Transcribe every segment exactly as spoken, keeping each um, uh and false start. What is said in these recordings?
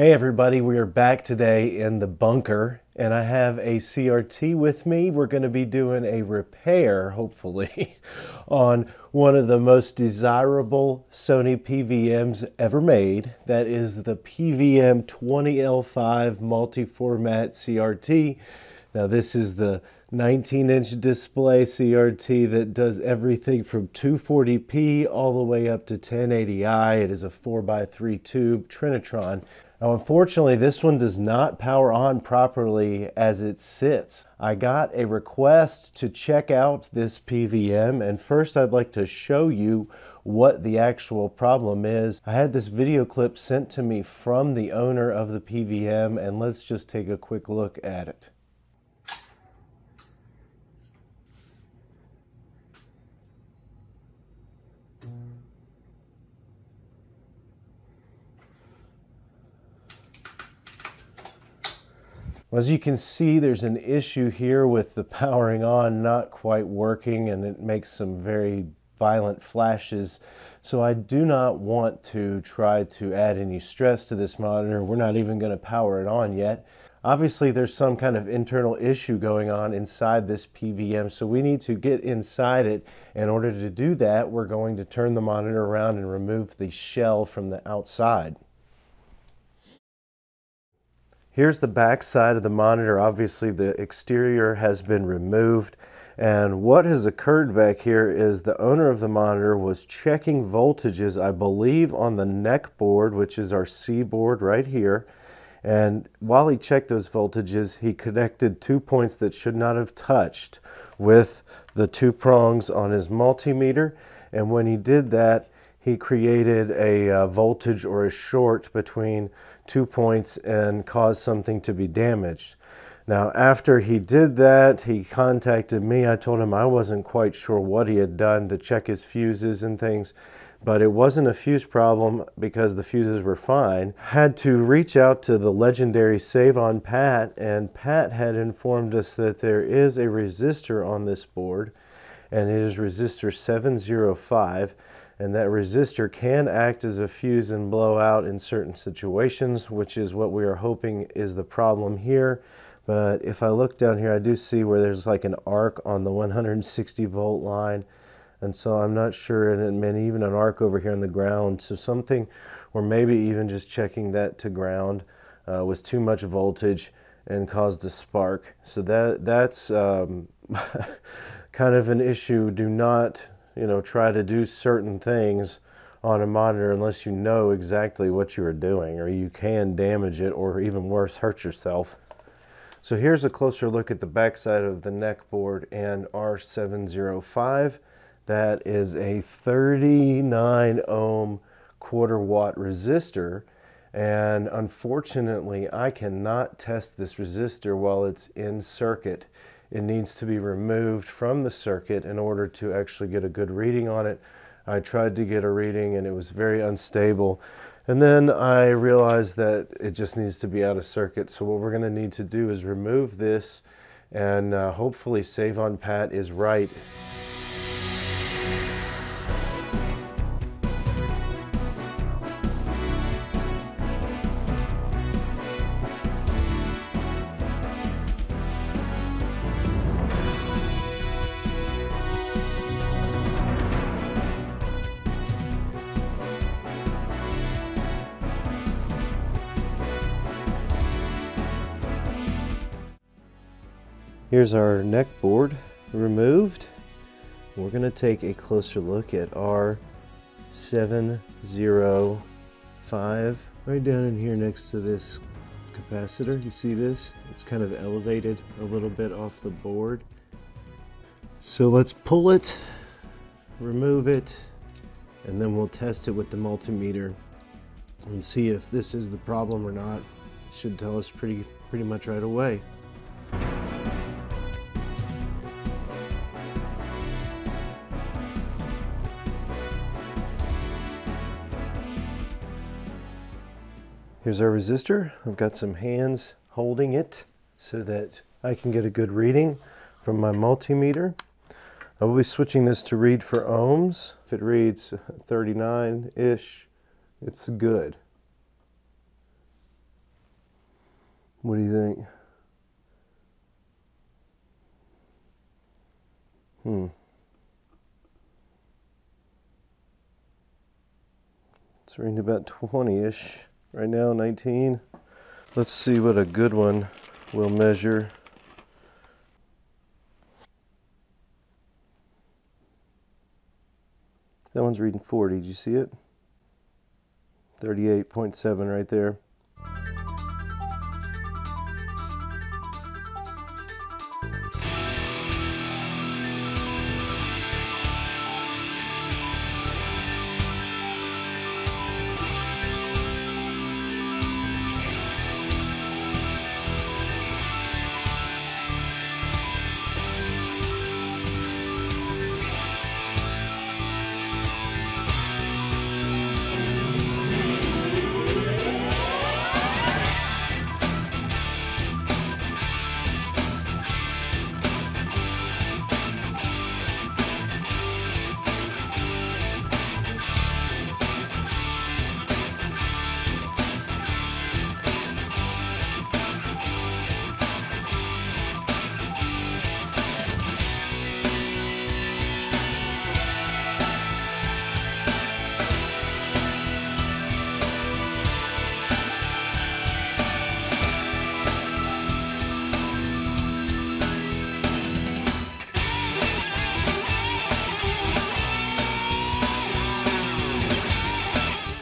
Hey everybody, we are back today in the bunker and I have a C R T with me. We're going to be doing a repair, hopefully, on one of the most desirable Sony P V Ms ever made. That is the P V M twenty L five multi-format C R T. Now this is the nineteen inch display C R T that does everything from two forty p all the way up to ten eighty i. It is a four by three tube Trinitron. Now, unfortunately, this one does not power on properly as it sits. I got a request to check out this P V M, and first I'd like to show you what the actual problem is. I had this video clip sent to me from the owner of the P V M, and let's just take a quick look at it. As you can see, there's an issue here with the powering on not quite working, and it makes some very violent flashes. So I do not want to try to add any stress to this monitor. We're not even going to power it on yet. Obviously, there's some kind of internal issue going on inside this P V M, so we need to get inside it. In order to do that, we're going to turn the monitor around and remove the shell from the outside. Here's the back side of the monitor. Obviously the exterior has been removed, and what has occurred back here is the owner of the monitor was checking voltages, I believe, on the neck board, which is our C board right here, and while he checked those voltages, he connected two points that should not have touched with the two prongs on his multimeter, and when he did that, he created a uh, voltage or a short between two points and caused something to be damaged. Now, after he did that, he contacted me. I told him I wasn't quite sure what he had done to check his fuses and things, but it wasn't a fuse problem because the fuses were fine. Had to reach out to the legendary Savon Pat, and Pat had informed us that there is a resistor on this board, and it is resistor seven oh five. And that resistor can act as a fuse and blow out in certain situations, which is what we are hoping is the problem here. But if I look down here, I do see where there's like an arc on the one hundred sixty volt line. And so I'm not sure, and even an arc over here on the ground. So something, or maybe even just checking that to ground, uh, was too much voltage and caused a spark. So that that's um, kind of an issue. Do not... you know, try to do certain things on a monitor unless you know exactly what you are doing, or you can damage it, or even worse, hurt yourself. So here's a closer look at the backside of the neck board and R seven oh five. That is a thirty-nine ohm quarter watt resistor, and unfortunately I cannot test this resistor while it's in circuit. It needs to be removed from the circuit in order to actually get a good reading on it. I tried to get a reading and it was very unstable. And then I realized that it just needs to be out of circuit. So what we're going to need to do is remove this, and uh, hopefully Savon Pat is right. Here's our neck board removed. We're going to take a closer look at R seven oh five. Right down in here next to this capacitor, you see this? It's kind of elevated a little bit off the board. So let's pull it, remove it, and then we'll test it with the multimeter and see if this is the problem or not. It should tell us pretty, pretty much right away. Here's our resistor. I've got some hands holding it so that I can get a good reading from my multimeter. I will be switching this to read for ohms. If it reads thirty-nine-ish, it's good. What do you think? Hmm. It's around about twenty-ish. Right now, nineteen. Let's see what a good one will measure. That one's reading forty. Did you see it? thirty-eight point seven right there.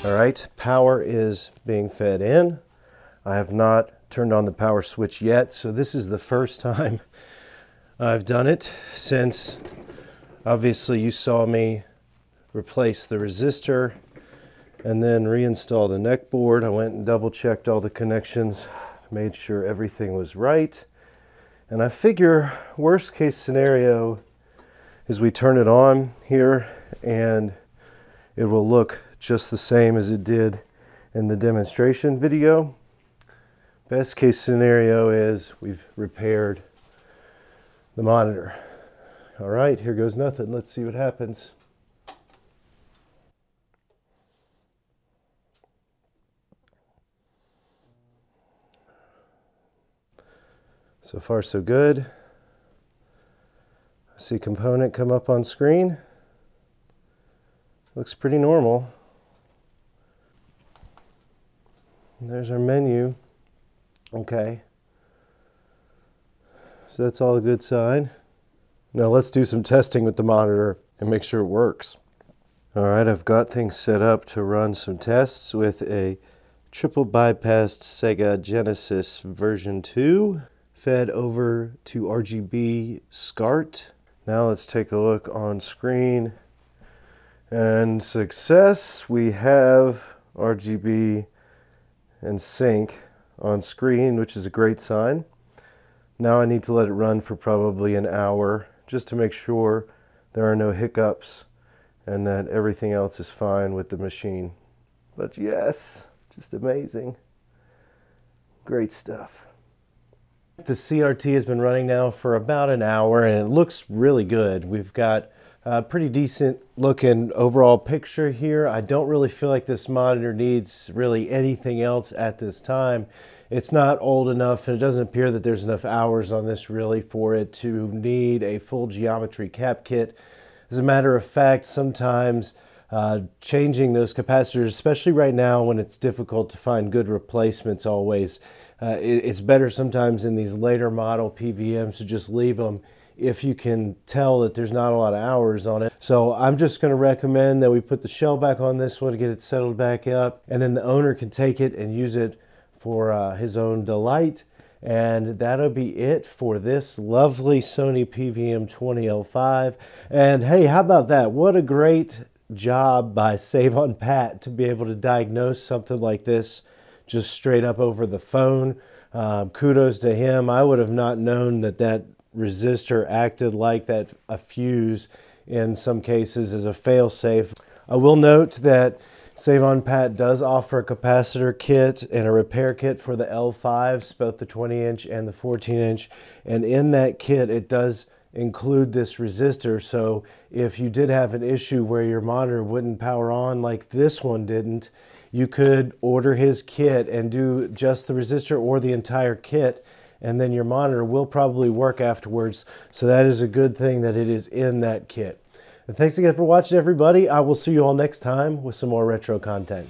All right, power is being fed in. I have not turned on the power switch yet, so this is the first time I've done it since, obviously, you saw me replace the resistor and then reinstall the neck board. I went and double checked all the connections, made sure everything was right. And I figure worst case scenario is we turn it on here and it will look just the same as it did in the demonstration video. Best case scenario is we've repaired the monitor. All right, here goes nothing. Let's see what happens. So far, so good. I see component come up on screen. Looks pretty normal. There's our menu. Okay. So that's all a good sign. Now let's do some testing with the monitor and make sure it works. All right, I've got things set up to run some tests with a triple bypassed Sega Genesis version two fed over to R G B SCART. Now let's take a look on screen. And success, we have R G B and sync on screen, which is a great sign. Now I need to let it run for probably an hour just to make sure there are no hiccups and that everything else is fine with the machine. But yes, just amazing. Great stuff. The C R T has been running now for about an hour and it looks really good. We've got a pretty decent looking overall picture here. I don't really feel like this monitor needs really anything else at this time. It's not old enough and it doesn't appear that there's enough hours on this really for it to need a full geometry cap kit. As a matter of fact, sometimes uh, changing those capacitors, especially right now when it's difficult to find good replacements always, uh, it, it's better sometimes in these later model P V Ms to just leave them if you can tell that there's not a lot of hours on it. So I'm just gonna recommend that we put the shell back on this one to get it settled back up, and then the owner can take it and use it for uh, his own delight. And that'll be it for this lovely Sony P V M twenty L five. And hey, how about that? What a great job by Savon Pat to be able to diagnose something like this just straight up over the phone. Uh, kudos to him. I would have not known that that resistor acted like that a fuse in some cases as a fail-safe. I will note that Savon Pat does offer a capacitor kit and a repair kit for the L fives, both the twenty inch and the fourteen inch, and in that kit it does include this resistor. So if you did have an issue where your monitor wouldn't power on like this one didn't, you could order his kit and do just the resistor or the entire kit, and then your monitor will probably work afterwards. So that is a good thing that it is in that kit. And thanks again for watching, everybody. I will see you all next time with some more retro content.